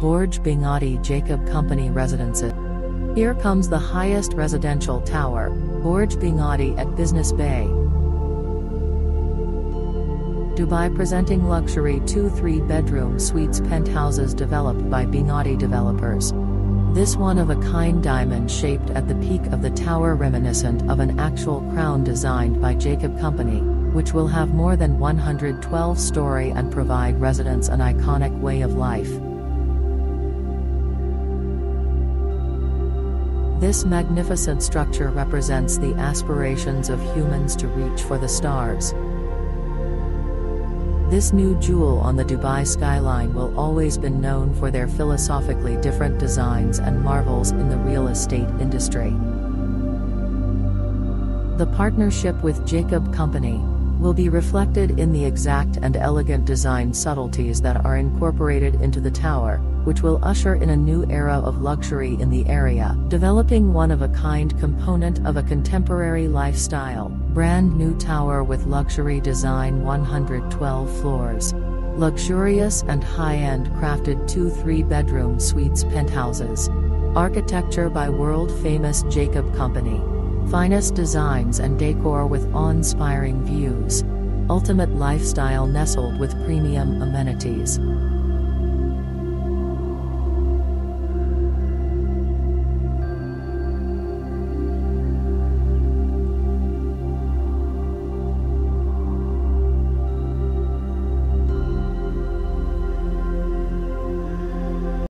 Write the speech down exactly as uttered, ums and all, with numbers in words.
Burj Binghatti Jacob Company Residences. Here comes the highest residential tower, Burj Binghatti at Business Bay. Dubai presenting luxury two three-bedroom suites penthouses developed by Binghatti developers. This one-of-a-kind diamond shaped at the peak of the tower reminiscent of an actual crown designed by Jacob Company, which will have more than one hundred twelve stories and provide residents an iconic way of life. This magnificent structure represents the aspirations of humans to reach for the stars. This new jewel on the Dubai skyline will always be known for their philosophically different designs and marvels in the real estate industry. The partnership with Jacob Company will be reflected in the exact and elegant design subtleties that are incorporated into the tower, which will usher in a new era of luxury in the area, developing one-of-a-kind component of a contemporary lifestyle. Brand new tower with luxury design, one hundred twelve floors. Luxurious and high-end crafted two three-bedroom suites penthouses. Architecture by world-famous Jacob Company. Finest designs and decor with awe-inspiring views. Ultimate lifestyle nestled with premium amenities.